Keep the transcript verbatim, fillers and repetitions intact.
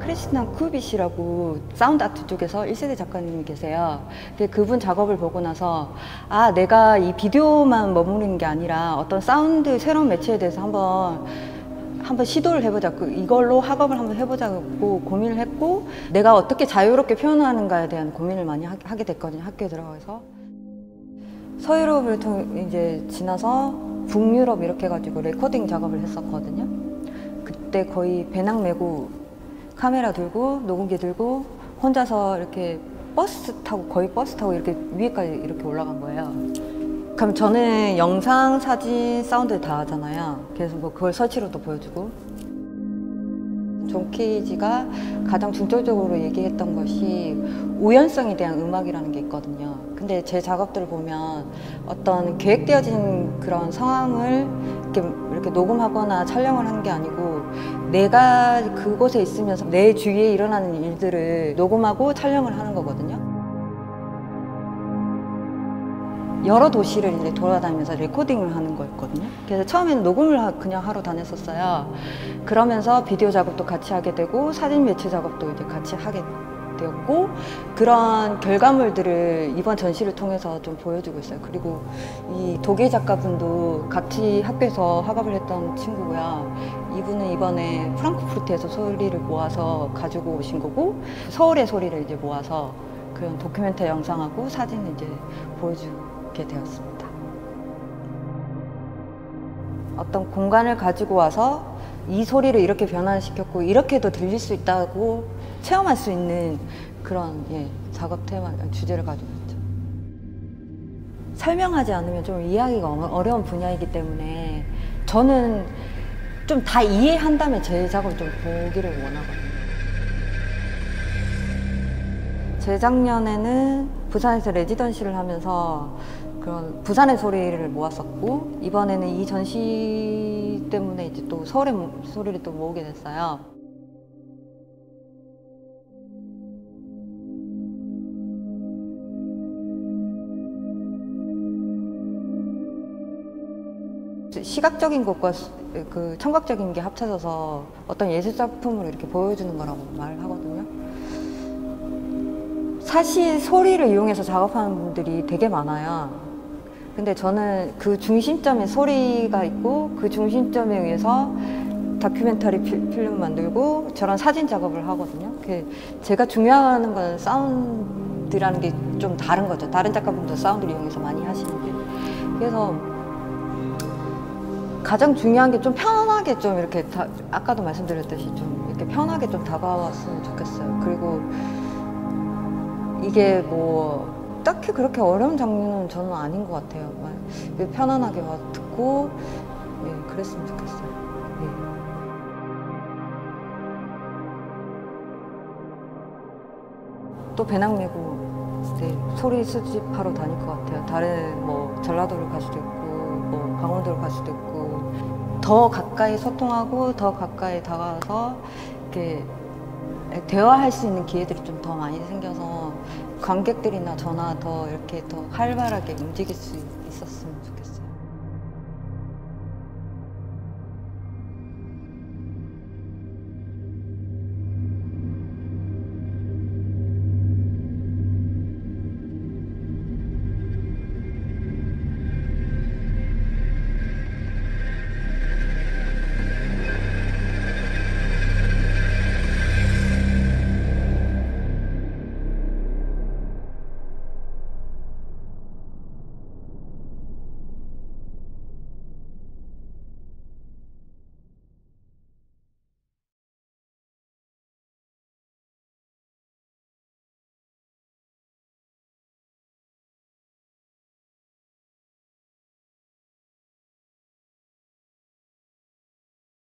크리스티나 쿠비시라고 사운드 아트 쪽에서 일 세대 작가님이 계세요. 근데 그분 작업을 보고 나서 아, 내가 이 비디오만 머무르는 게 아니라 어떤 사운드 새로운 매체에 대해서 한번 한번 시도를 해보자, 이걸로 학업을 한번 해보자고 고민을 했고, 내가 어떻게 자유롭게 표현하는가에 대한 고민을 많이 하게 됐거든요. 학교에 들어가서 서유럽을 통 이제 지나서 북유럽 이렇게 가지고 레코딩 작업을 했었거든요. 그때 거의 배낭 메고 카메라 들고 녹음기 들고 혼자서 이렇게 버스 타고 거의 버스 타고 이렇게 위에까지 이렇게 올라간 거예요. 그럼 저는 영상, 사진, 사운드 다 하잖아요. 그래서 뭐 그걸 설치로도 보여주고. 존 케이지가 가장 중점적으로 얘기했던 것이 우연성에 대한 음악이라는 게 있거든요. 근데 제 작업들을 보면 어떤 계획되어진 그런 상황을 이렇게, 이렇게 녹음하거나 촬영을 한 게 아니고, 내가 그곳에 있으면서 내 주위에 일어나는 일들을 녹음하고 촬영을 하는 거거든요. 여러 도시를 이제 돌아다니면서 레코딩을 하는 거였거든요. 그래서 처음에는 녹음을 그냥 하러 다녔었어요. 그러면서 비디오 작업도 같이 하게 되고, 사진 매체 작업도 이제 같이 하게 되었고, 그런 결과물들을 이번 전시를 통해서 좀 보여주고 있어요. 그리고 이 독일 작가분도 같이 학교에서 학업을 했던 친구고요. 이분은 이번에 프랑크푸르트에서 소리를 모아서 가지고 오신 거고, 서울의 소리를 이제 모아서 그런 다큐멘터리 영상하고 사진을 이제 보여주고 되었습니다. 어떤 공간을 가지고 와서 이 소리를 이렇게 변환시켰고 이렇게도 들릴 수 있다고 체험할 수 있는 그런, 예, 작업 테마, 주제를 가지고 있죠. 설명하지 않으면 좀 이해하기가 어려운 분야이기 때문에 저는 좀 다 이해한 다음에 제 작업을 좀 보기를 원하거든요. 재작년에는 부산에서 레지던시를 하면서 그런 부산의 소리를 모았었고, 이번에는 이 전시 때문에 이제 또 서울의 소리를 또 모으게 됐어요. 시각적인 것과 그 청각적인 게 합쳐져서 어떤 예술 작품으로 이렇게 보여주는 거라고 말하거든요. 사실 소리를 이용해서 작업하는 분들이 되게 많아요. 근데 저는 그 중심점에 소리가 있고, 그 중심점에 의해서 다큐멘터리 필름 만들고 저런 사진 작업을 하거든요. 제가 중요한 건 사운드라는 게 좀 다른 거죠. 다른 작가분도 사운드를 이용해서 많이 하시는데, 그래서 가장 중요한 게 좀 편하게 좀 이렇게 다, 아까도 말씀드렸듯이 좀 이렇게 편하게 좀 다가왔으면 좋겠어요. 그리고 이게 뭐 딱히 그렇게 어려운 장르는 저는 아닌 것 같아요. 편안하게 듣고, 예, 그랬으면 좋겠어요. 예. 또 배낭 메고, 네, 소리 수집하러 다닐 것 같아요. 다른 뭐 전라도를 갈 수도 있고, 뭐 강원도를 갈 수도 있고, 더 가까이 소통하고 더 가까이 다가와서 이렇게 대화할 수 있는 기회들이 좀 더 많이 생겨서 관객들이나 저나 더 이렇게 더 활발하게 움직일 수 있는